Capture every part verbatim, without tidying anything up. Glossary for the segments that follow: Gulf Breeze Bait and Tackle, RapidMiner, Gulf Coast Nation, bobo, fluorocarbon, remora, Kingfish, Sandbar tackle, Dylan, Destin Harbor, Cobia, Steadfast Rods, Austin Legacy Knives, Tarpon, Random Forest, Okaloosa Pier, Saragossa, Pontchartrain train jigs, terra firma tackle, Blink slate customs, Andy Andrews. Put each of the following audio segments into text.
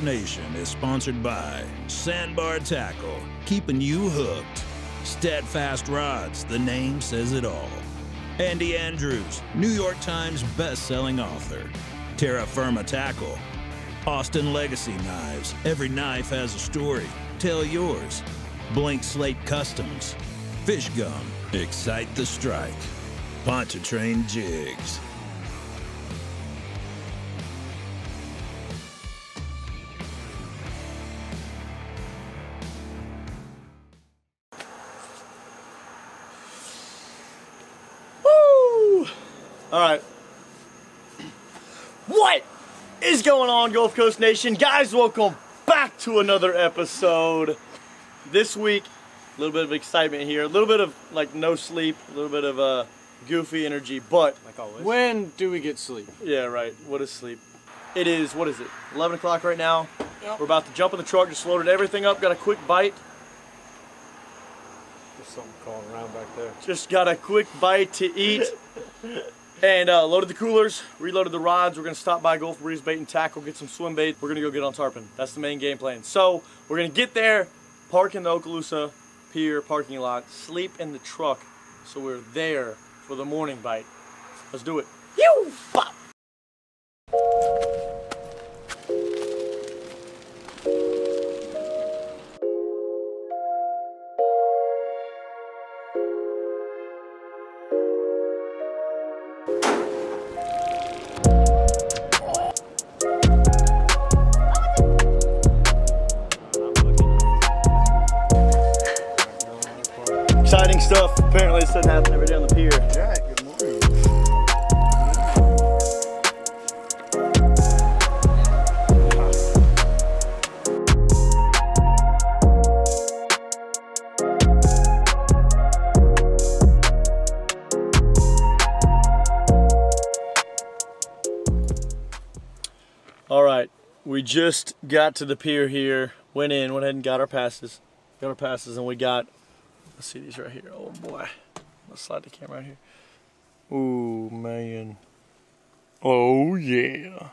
Coast Nation is sponsored by Sandbar Tackle, keeping you hooked. Steadfast Rods, the name says it all. Andy Andrews, New York Times best-selling author. Terra Firma Tackle. Austin Legacy Knives, every knife has a story. Tell yours. Blink Slate Customs. Fish Gum, excite the strike. Pontchartrain train jigs. Woo! All right. What is going on, Gulf Coast Nation? Guys, welcome back to another episode. This week, a little bit of excitement here, a little bit of like no sleep, a little bit of uh, goofy energy, but like always. When do we get sleep? Yeah, right. What is sleep? It is, what is it? eleven o'clock right now. Yep. We're about to jump in the truck, just loaded everything up, got a quick bite. There's something crawling around back there. Just got a quick bite to eat. And uh, loaded the coolers, reloaded the rods. We're gonna stop by Gulf Breeze Bait and Tackle, get some swim bait. We're gonna go get on tarpon. That's the main game plan. So we're gonna get there, park in the Okaloosa Pier parking lot, sleep in the truck, so we're there for the morning bite. Let's do it. You pop. Exciting stuff. Apparently, this doesn't happen every day on the pier. Yeah, good morning. All right, we just got to the pier here. Went in, went ahead and got our passes. Got our passes, and we got. Let's see these right here. Oh boy. Let's slide the camera out here. Ooh, man. Oh yeah.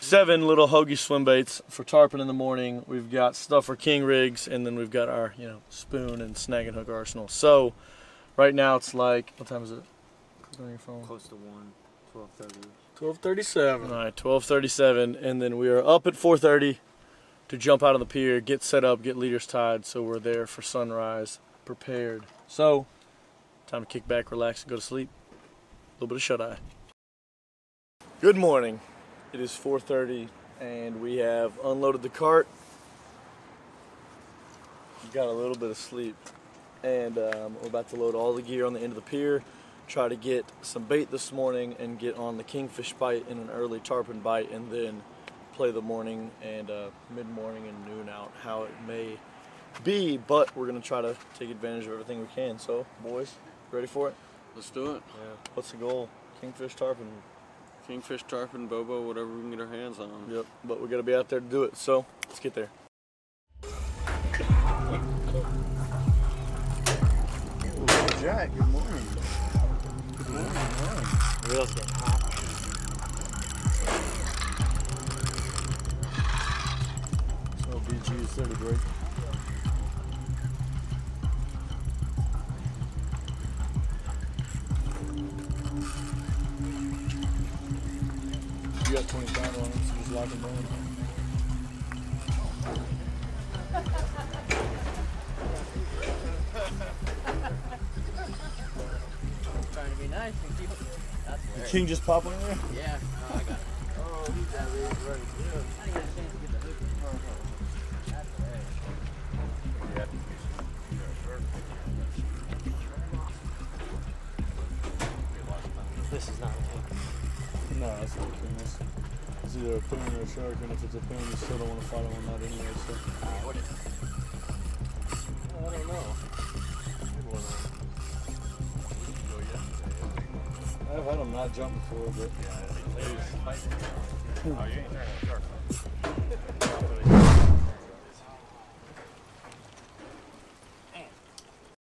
Seven little hoagie swim baits for tarpon in the morning. We've got stuff for king rigs, and then we've got our, you know, spoon and snag and hook arsenal. So right now it's like, what time is it? On your phone. Close to one. Twelve thirty. Twelve thirty seven. Alright, twelve thirty seven, and then we are up at four thirty to jump out on the pier, get set up, get leaders tied, so we're there for sunrise. Prepared. So, time to kick back, relax, and go to sleep. A little bit of shut-eye. Good morning. It is four thirty, and we have unloaded the cart. Got a little bit of sleep, and um, we're about to load all the gear on the end of the pier, try to get some bait this morning, and get on the kingfish bite and an early tarpon bite, and then play the morning and uh, mid-morning and noon out how it may be, but we're gonna try to take advantage of everything we can. So, boys, ready for it? Let's do it. Yeah. What's the goal? Kingfish, tarpon. Kingfish, tarpon, bobo, whatever we can get our hands on. Yep. But we gotta be out there to do it. So let's get there. Ooh, Jack. Good morning. Good morning. Good morning. Real so B G is thirty degree. You got twenty pound on it, so just lock it down. Trying to be nice and keep it. Did King just pop one in there? Yeah, no, I got it. Oh, he's got it ready. I didn't get a chance to get the hook. That's hilarious. Yeah. No, that's not the this. It's either a poon or a shark, and if it's a poon, you still don't want to follow one out anyway, so. What is it? I don't know. I've had them not jump before, but. Oh, you ain't trying to shark.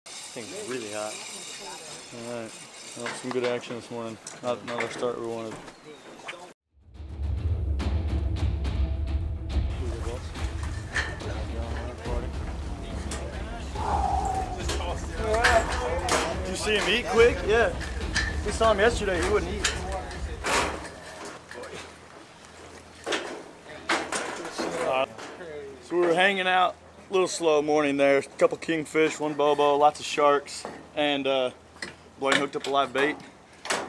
Thing's really hot. Alright. Well, some good action this morning. Not another start we wanted. see him eat quick? Yeah. We saw him yesterday, he wouldn't eat. Uh, so we were hanging out, a little slow morning there. A couple kingfish, one bobo, lots of sharks, and uh, Blaine hooked up a live bait.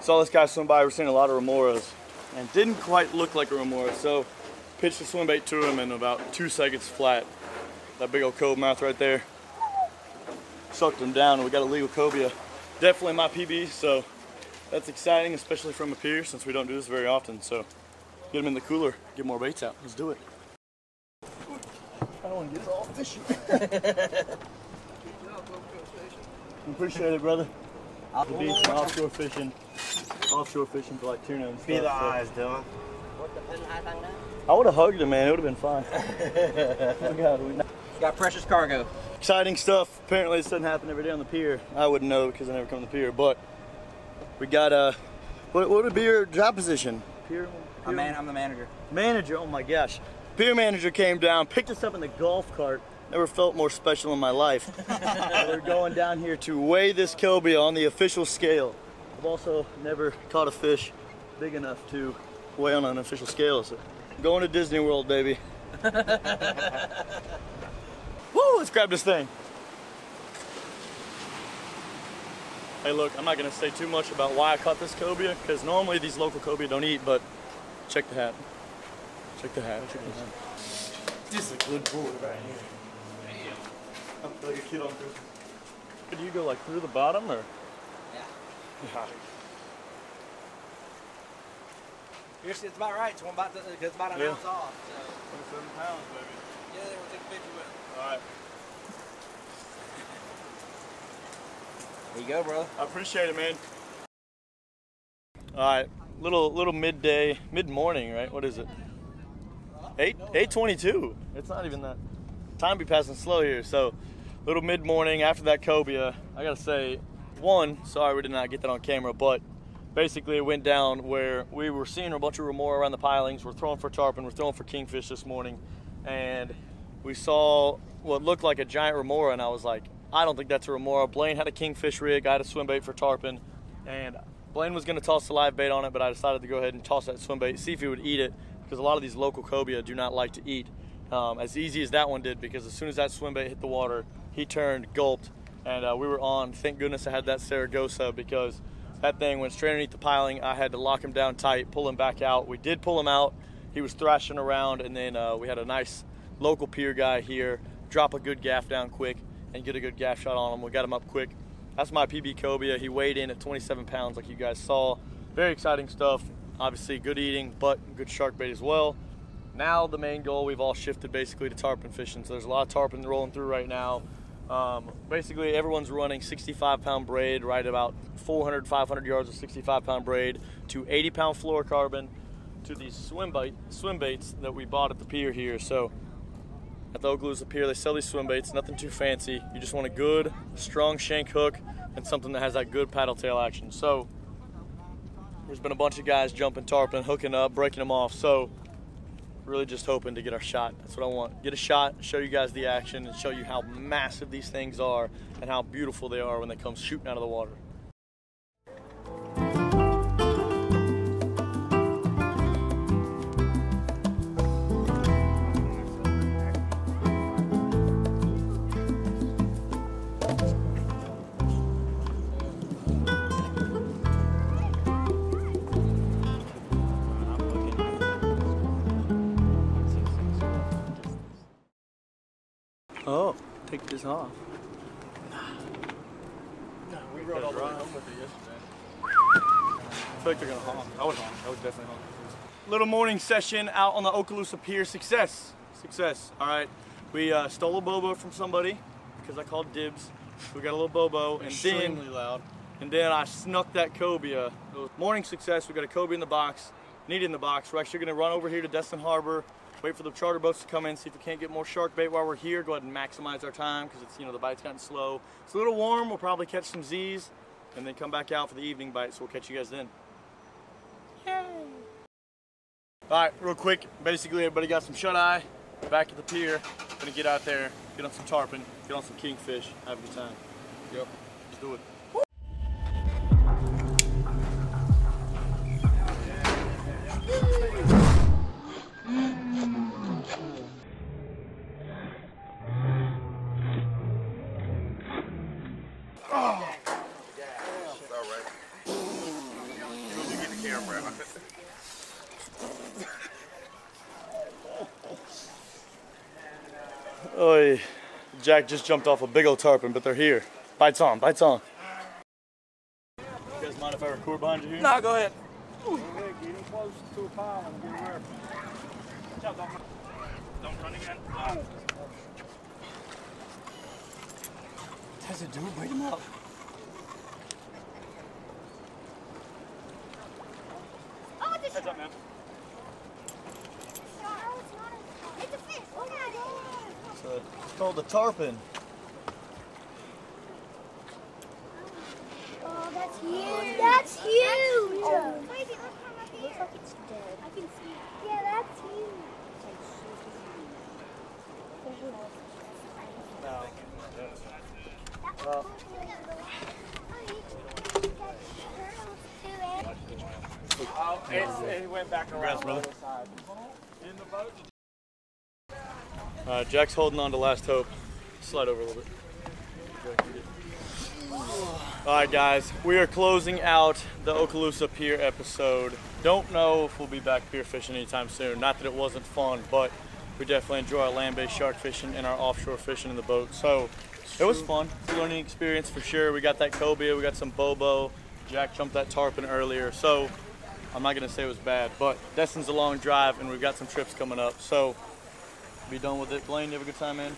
Saw this guy swim by, we were seeing a lot of remoras, and didn't quite look like a remora, so pitched the swim bait to him in about two seconds flat. That big old cove mouth right there. Sucked him down and we got a legal cobia. Definitely my P B, so that's exciting, especially from a pier since we don't do this very often. So get him in the cooler, get more baits out. Let's do it. I don't want to get all fishy. Appreciate it, brother. The beach, offshore fishing, offshore fishing for like tuna and stuff. Be the eyes, Dylan. I would have hugged him, man. It would have been fine. Oh, God, we got precious cargo. Exciting stuff. Apparently, this doesn't happen every day on the pier. I wouldn't know because I never come to the pier. But we got a. Uh, what, what would be your job position? Pier. pier I'm, man, I'm the manager. Manager. Oh my gosh. Pier manager came down, picked us up in the golf cart. Never felt more special in my life. We're going down here to weigh this cobia on the official scale. I've also never caught a fish big enough to weigh on an official scale. So going to Disney World, baby. Woo, let's grab this thing. Hey look, I'm not gonna say too much about why I caught this cobia, because normally these local cobia don't eat, but check the hat. Check the hat. Check the hat. This is a good boy right here. Damn. I feel like a kid on Christmas. Do you go like through the bottom or? Yeah. Yeah. It's about right, it's about, the, it's about an yeah. ounce off. So. twenty-seven pounds, baby. Yeah, they were taking fifty with it. All right. There you go, bro. I appreciate it, man. All right, little little midday, mid-morning, right? What is it? eight twenty-two. It's not even that. Time be passing slow here. So, little mid-morning after that cobia. I got to say, one, sorry we did not get that on camera, but basically it went down where we were seeing a bunch of remora around the pilings. We're throwing for tarpon, we're throwing for kingfish this morning. And we saw what looked like a giant remora and I was like, I don't think that's a remora. Blaine had a kingfish rig, I had a swim bait for tarpon. And Blaine was gonna toss the live bait on it, but I decided to go ahead and toss that swim bait, see if he would eat it, because a lot of these local cobia do not like to eat. Um, as easy as that one did, because as soon as that swim bait hit the water, he turned, gulped, and uh, we were on. Thank goodness I had that Saragossa, because that thing went straight underneath the piling. I had to lock him down tight, pull him back out. We did pull him out. He was thrashing around, and then uh, we had a nice local pier guy here drop a good gaff down quick and get a good gaff shot on him. We got him up quick. That's my P B cobia. He weighed in at twenty-seven pounds like you guys saw. Very exciting stuff. Obviously good eating, but good shark bait as well. Now the main goal, we've all shifted basically to tarpon fishing. So there's a lot of tarpon rolling through right now. Um, basically everyone's running sixty-five pound braid, right about four hundred, five hundred yards of sixty-five pound braid to eighty pound fluorocarbon to these swim bait, swim baits that we bought at the pier here. So at the Okaloosa Pier, they sell these swim baits, nothing too fancy. You just want a good, strong shank hook and something that has that good paddle tail action. So there's been a bunch of guys jumping tarpon, hooking up, breaking them off. So really just hoping to get our shot. That's what I want. Get a shot, show you guys the action, and show you how massive these things are and how beautiful they are when they come shooting out of the water. Oh, take this off. Nah. Nah, we rode all the way home with it yesterday. I feel like they're gonna honk. I would honk. I would definitely honk. Little morning session out on the Okaloosa Pier. Success. Success. All right. We uh, stole a bobo from somebody because I called dibs. We got a little bobo and extremely then, loud. And then I snuck that cobia. Morning success. We got a cobia in the box. Need it in the box. We're actually gonna run over here to Destin Harbor. Wait for the charter boats to come in, see if we can't get more shark bait while we're here. Go ahead and maximize our time because it's, you know, the bite's gotten slow. It's a little warm. We'll probably catch some Z's and then come back out for the evening bite. So we'll catch you guys then. Yay! All right, real quick. Basically, everybody got some shut eye. Back at the pier. Gonna get out there, get on some tarpon, get on some kingfish, have a good time. Yep, let's do it. grab it. Oh, Jack just jumped off a big old tarpon, but they're here. Bites on, bites on. You guys mind if I record behind you here? No, go ahead. Ooh. Don't run again. That's a dude, bring him up. Oh, it's a heads up, man. It's a fish. So it's called a tarpon. Oh, that's huge. That's huge. Oh. Wait, it looks like it's dead. I can see it. Yeah, that's huge. No. Well, oh, it's, it went back around the other side. In the boat. Uh, Jack's holding on to last hope. Slide over a little bit. Alright guys, we are closing out the Okaloosa Pier episode. Don't know if we'll be back pier fishing anytime soon. Not that it wasn't fun, but we definitely enjoy our land-based shark fishing and our offshore fishing in the boat. So it was fun. Learning experience for sure. We got that cobia, we got some bobo. Jack jumped that tarpon earlier. So I'm not gonna say it was bad, but Destin's a long drive and we've got some trips coming up. So be done with it. Blaine, you have a good time, man?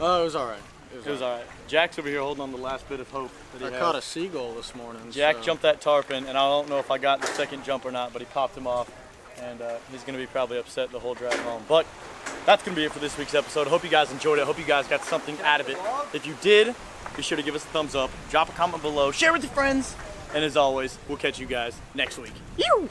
Oh, uh, it was all right. It was, it was all right. all right. Jack's over here holding on to the last bit of hope that he I had. Caught a seagull this morning. Jack so. jumped that tarpon, and I don't know if I got the second jump or not, but he popped him off, and uh, he's going to be probably upset the whole drive home. But that's going to be it for this week's episode. I hope you guys enjoyed it. I hope you guys got something out of it. If you did, be sure to give us a thumbs up, drop a comment below, share with your friends, and as always, we'll catch you guys next week. You.